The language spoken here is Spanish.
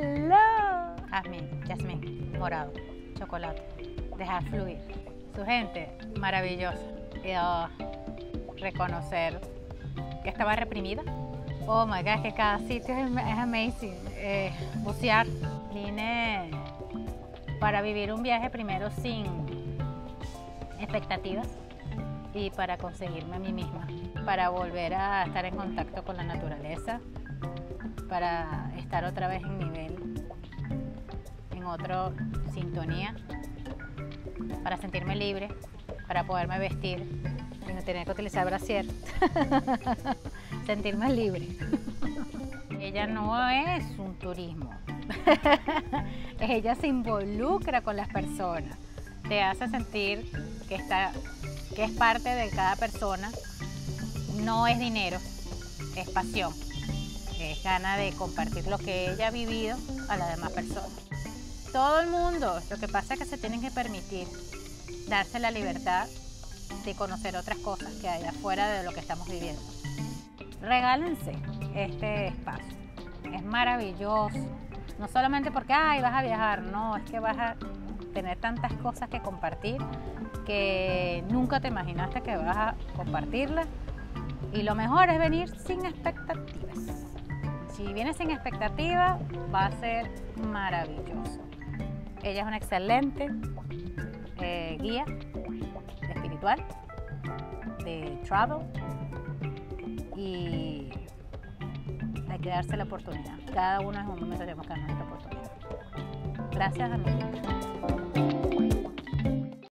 Hello. Jazmín, Jazmín, morado, chocolate, dejar fluir. Su gente, maravillosa. Reconocer que estaba reprimida. Oh my God, que cada sitio es amazing. Bucear. Vine para vivir un viaje primero sin expectativas y para conseguirme a mí misma, para volver a estar en contacto con la naturaleza, para estar otra vez en nivel, en otra sintonía, para sentirme libre, para poderme vestir y no tener que utilizar brasier, sentirme libre. Ella no es un turismo, ella se involucra con las personas, te hace sentir que es parte de cada persona. No es dinero, es pasión, es gana de compartir lo que ella ha vivido a las demás personas. Todo el mundo, lo que pasa es que se tienen que permitir darse la libertad de conocer otras cosas que hay afuera de lo que estamos viviendo. Regálense este espacio, es maravilloso, no solamente porque ay, vas a viajar, no, es que vas a tener tantas cosas que compartir que nunca te imaginaste que vas a compartirlas. Y lo mejor es venir sin expectativas. Si vienes sin expectativas, va a ser maravilloso. Ella es una excelente guía espiritual, de travel, y hay que darse la oportunidad. Cada uno es un momento que tenemos que darnos la oportunidad. Gracias a mí.